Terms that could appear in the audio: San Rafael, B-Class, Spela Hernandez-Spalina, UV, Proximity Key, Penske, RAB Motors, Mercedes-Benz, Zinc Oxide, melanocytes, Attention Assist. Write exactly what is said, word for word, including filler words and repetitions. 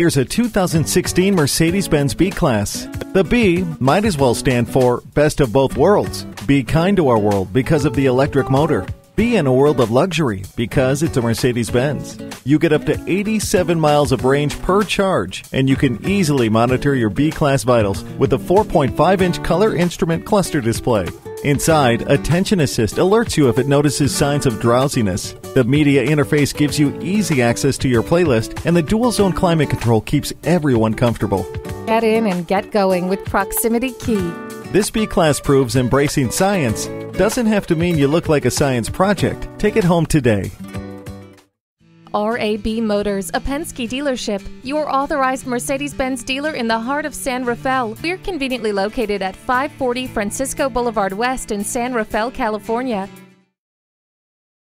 Here's a two thousand sixteen Mercedes-Benz B-Class. The B might as well stand for best of both worlds. Be kind to our world because of the electric motor. Be in a world of luxury because it's a Mercedes-Benz. You get up to eighty-seven miles of range per charge, and you can easily monitor your B-Class vitals with a four point five inch color instrument cluster display. Inside, Attention Assist alerts you if it notices signs of drowsiness. The media interface gives you easy access to your playlist, and the dual-zone climate control keeps everyone comfortable. Get in and get going with Proximity Key. This B-Class proves embracing science doesn't have to mean you look like a science project. Take it home today. R A B Motors, a Penske dealership, your authorized Mercedes-Benz dealer in the heart of San Rafael. We're conveniently located at five forty Francisco Boulevard West in San Rafael, California.